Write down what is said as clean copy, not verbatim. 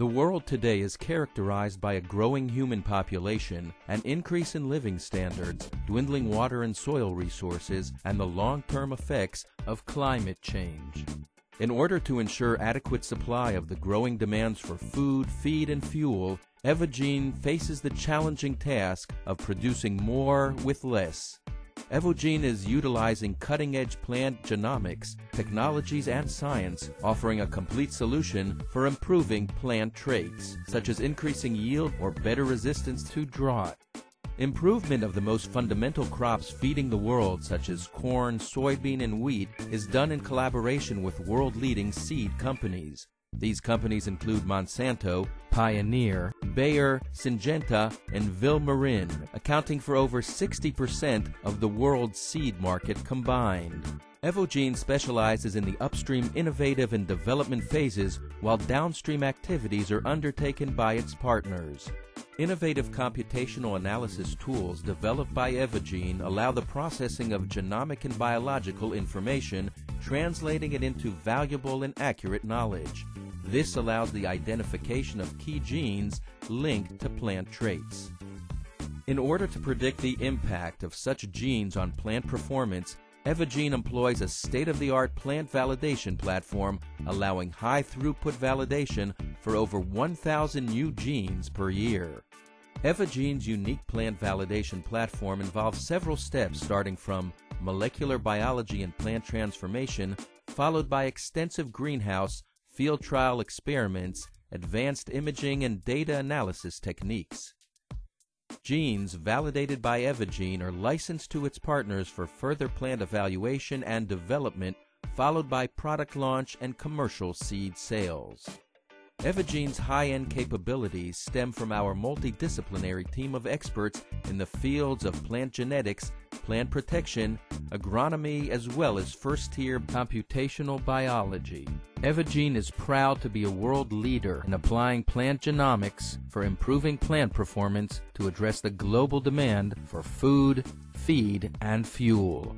The world today is characterized by a growing human population, an increase in living standards, dwindling water and soil resources, and the long-term effects of climate change. In order to ensure adequate supply of the growing demands for food, feed, and fuel, Evogene faces the challenging task of producing more with less. Evogene is utilizing cutting-edge plant genomics, technologies, and science, offering a complete solution for improving plant traits, such as increasing yield or better resistance to drought. Improvement of the most fundamental crops feeding the world, such as corn, soybean, and wheat, is done in collaboration with world-leading seed companies. These companies include Monsanto, Pioneer, Bayer, Syngenta, and Vilmorin, accounting for over 60% of the world's seed market combined. Evogene specializes in the upstream innovative and development phases, while downstream activities are undertaken by its partners. Innovative computational analysis tools developed by Evogene allow the processing of genomic and biological information, translating it into valuable and accurate knowledge. This allows the identification of key genes linked to plant traits. In order to predict the impact of such genes on plant performance, Evogene employs a state-of-the-art plant validation platform, allowing high-throughput validation for over 1,000 new genes per year. Evogene's unique plant validation platform involves several steps, starting from molecular biology and plant transformation, followed by extensive greenhouse, field trial experiments, advanced imaging, and data analysis techniques. Genes validated by Evogene are licensed to its partners for further plant evaluation and development, followed by product launch and commercial seed sales. Evogene's high-end capabilities stem from our multidisciplinary team of experts in the fields of plant genetics, plant protection, agronomy, as well as first-tier computational biology. Evogene is proud to be a world leader in applying plant genomics for improving plant performance to address the global demand for food, feed, and fuel.